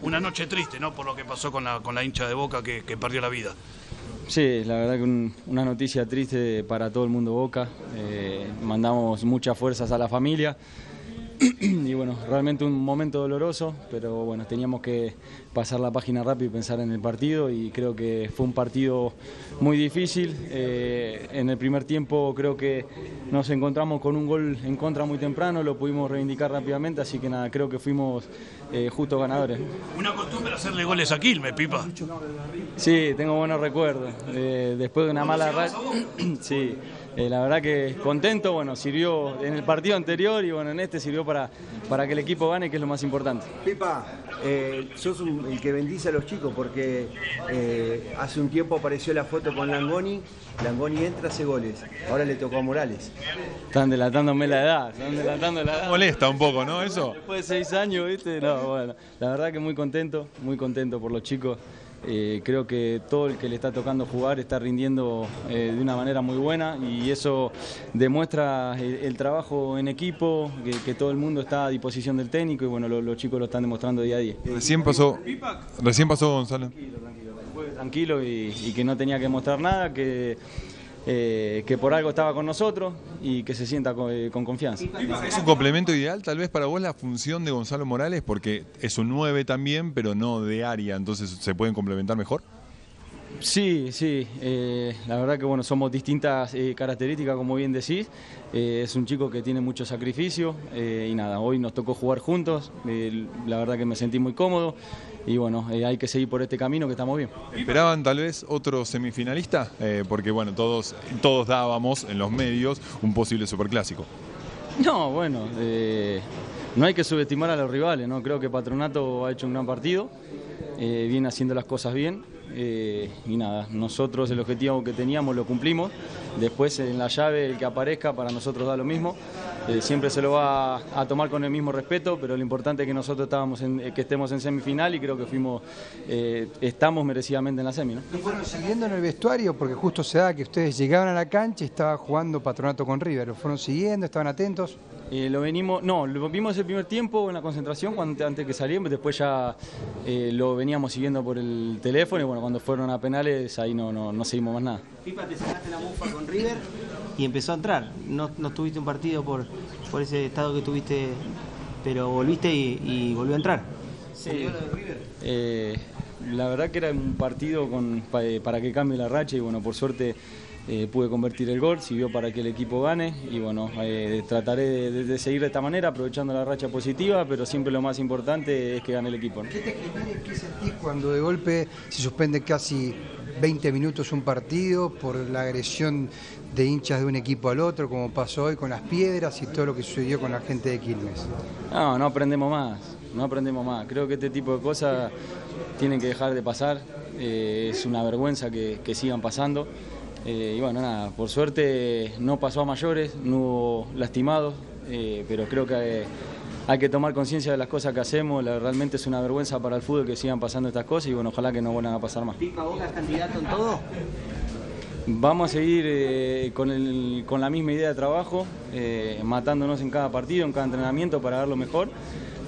Una noche triste, ¿no? Por lo que pasó con la hincha de Boca que perdió la vida. Sí, la verdad que una noticia triste para todo el mundo Boca. Mandamos muchas fuerzas a la familia. Y bueno, realmente un momento doloroso, pero bueno, teníamos que pasar la página rápido y pensar en el partido, y creo que fue un partido muy difícil. En el primer tiempo creo que nos encontramos con un gol en contra muy temprano, lo pudimos reivindicar rápidamente, así que nada, creo que fuimos justos ganadores. ¿Una costumbre hacerle goles a Quilmes, Pipa? Sí, tengo buenos recuerdos. Después de una mala racha, sí. La verdad que contento, bueno, sirvió en el partido anterior y bueno, en este sirvió para que el equipo gane, que es lo más importante. Pipa, sos el que bendice a los chicos, porque hace un tiempo apareció la foto con Langoni entra, hace goles, ahora le tocó a Morales. Están delatándome la edad, Molesta un poco, ¿no? Eso. Después de 6 años, ¿viste? No, bueno, la verdad que muy contento por los chicos. Creo que todo el que le está tocando jugar está rindiendo de una manera muy buena, y eso demuestra el trabajo en equipo, que todo el mundo está a disposición del técnico, y bueno, los chicos lo están demostrando día a día. Recién pasó Gonzalo. Tranquilo y que no tenía que mostrar nada, que por algo estaba con nosotros y que se sienta con confianza. ¿Es un complemento ideal tal vez para vos la función de Gonzalo Morales? Porque es un 9 también, pero no de área, entonces ¿se pueden complementar mejor? Sí, sí, la verdad que bueno, somos distintas características, como bien decís. Es un chico que tiene mucho sacrificio y nada, hoy nos tocó jugar juntos, la verdad que me sentí muy cómodo y bueno, hay que seguir por este camino, que estamos bien. ¿Esperaban tal vez otro semifinalista? Porque bueno, todos dábamos en los medios un posible superclásico. No, bueno, no hay que subestimar a los rivales, ¿no? Creo que Patronato ha hecho un gran partido, viene haciendo las cosas bien. Y nada, nosotros el objetivo que teníamos lo cumplimos. Después en la llave el que aparezca para nosotros da lo mismo. Siempre se lo va a tomar con el mismo respeto, pero lo importante es que nosotros estemos en semifinal, y creo que estamos merecidamente en la semi, ¿no? ¿Y fueron siguiendo en el vestuario? Porque justo se da que ustedes llegaban a la cancha y estaba jugando Patronato con River. ¿Lo fueron siguiendo? ¿Estaban atentos? Lo vimos el primer tiempo en la concentración, antes que salíamos, después ya lo veníamos siguiendo por el teléfono, y bueno, cuando fueron a penales ahí no seguimos más nada. Pipa, te sacaste la mufa con River y empezó a entrar, no tuviste un partido por ese estado que tuviste, pero volviste y volvió a entrar. Sí. La verdad que era un partido para que cambie la racha, y bueno, por suerte pude convertir el gol, sirvió para que el equipo gane, y bueno, trataré de seguir de esta manera, aprovechando la racha positiva, pero siempre lo más importante es que gane el equipo, ¿no? ¿Qué sentís cuando de golpe se suspende casi 20 minutos un partido por la agresión de hinchas de un equipo al otro, como pasó hoy con las piedras y todo lo que sucedió con la gente de Quilmes? No aprendemos más, creo que este tipo de cosas tienen que dejar de pasar, es una vergüenza que sigan pasando. Y bueno, nada, por suerte no pasó a mayores, no hubo lastimados, pero creo que hay que tomar conciencia de las cosas que hacemos. Realmente es una vergüenza para el fútbol que sigan pasando estas cosas, y bueno, ojalá que no vuelvan a pasar más. ¿Pipa, Boca es candidato en todo? Vamos a seguir con la misma idea de trabajo, matándonos en cada partido, en cada entrenamiento para dar lo mejor.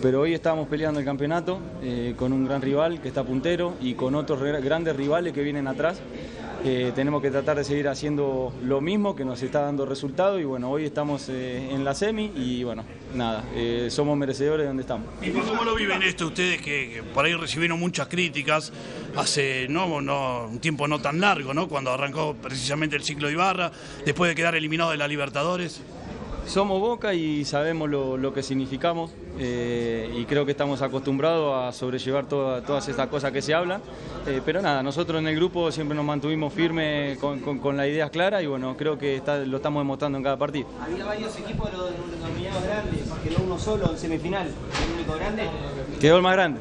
Pero hoy estábamos peleando el campeonato con un gran rival que está puntero y con otros grandes rivales que vienen atrás. Tenemos que tratar de seguir haciendo lo mismo, que nos está dando resultado, y bueno, hoy estamos en la semi y bueno, nada, somos merecedores de donde estamos. ¿Y cómo lo viven esto ustedes, que por ahí recibieron muchas críticas hace un tiempo no tan largo, ¿no? Cuando arrancó precisamente el ciclo de Ibarra, después de quedar eliminado de la Libertadores? Somos Boca y sabemos lo que significamos, y creo que estamos acostumbrados a sobrellevar todas estas cosas que se hablan, pero nada, nosotros en el grupo siempre nos mantuvimos firmes con las ideas claras, y bueno, creo que lo estamos demostrando en cada partido. Había varios equipos de los denominados grandes, quedó uno solo en semifinal, el único grande. Quedó el más grande.